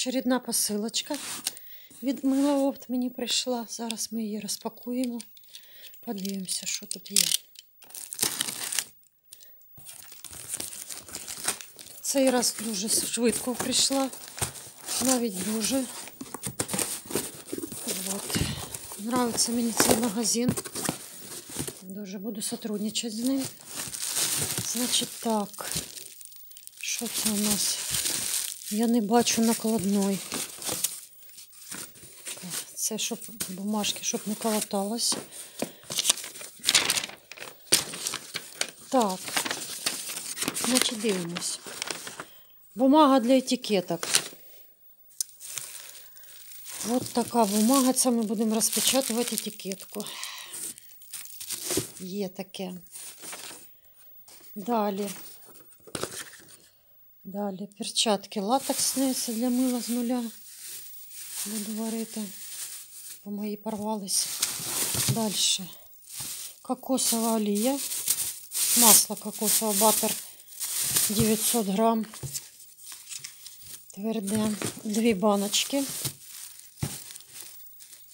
Очередна посилочка від Мило-опт мені прийшла. Зараз ми її розпакуємо. Подивимося, що тут є. Цей раз дуже швидко прийшла. Навіть дуже. От. Нравиться мені цей магазин. Дуже буду сотрудничати з ним. Значить так. Що це у нас? Я не бачу накладної. Це щоб бумажки, щоб не колоталось. Так. Значить, дивимось. Бумага для етикеток. Ось така бумага. Це ми будемо розпечатувати етикетку. Є таке. Далі. Далі перчатки латексні, це для мила з нуля. Буду варити. Бо мої порвались. Далі. Кокосова олія. Масло кокосове, баттер 900 грам. Тверде. Дві баночки.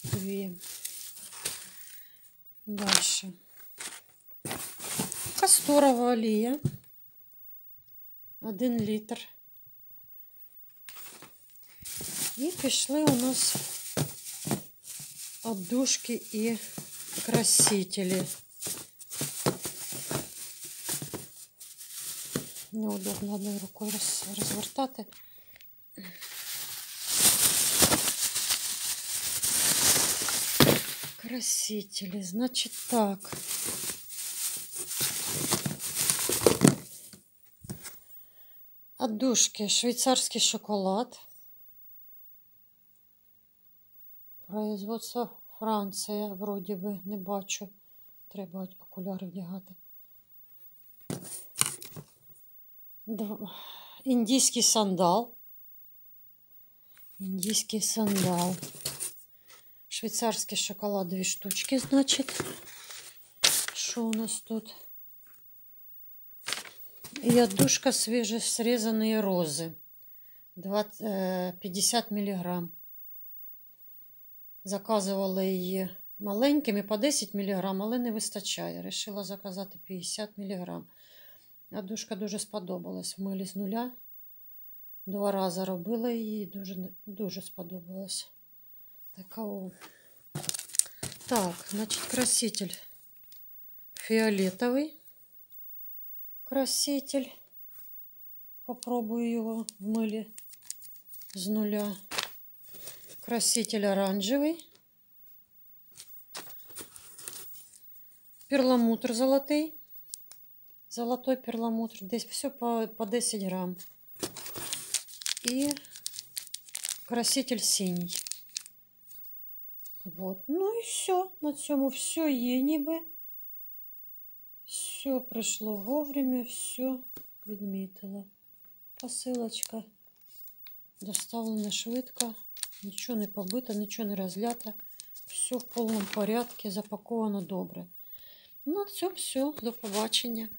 Дві. Далі. Касторова олія. 1 літр. І пішли у нас отдушки і красителі. Неудобно одною рукою розвертати. Красителі, значить так. Отдушки, швейцарский шоколад. Производство Франція, вроді би, не бачу. Треба окуляри вдягати. Індійський сандал. Індійський сандал. Швейцарський шоколад, 2 штучки, значить. Що у нас тут? И отдушка свежесрезанные розы. 50 миллиграмм. Заказывала її маленькими по 10 миллиграмм, але не вистачає. Решила заказати 50 миллиграмм. Отдушка дуже сподобалась. В милі з нуля. 2 рази робила її. Дуже сподобалась. Такого. Так, значить, краситель фіолетовий. Краситель. Попробую его в мыле с нуля. Краситель оранжевый. Перламутр золотый. Золотой перламутр. Здесь все по 10 грамм. И краситель синий. Вот. Ну и все. На цьому все є ніби. Все пришло вовремя, все відмітила. Посилочка доставлена швидко, нічого не побито, нічого не розлято. Все в повному порядку, запаковано добре. Ну, це все, до побачення.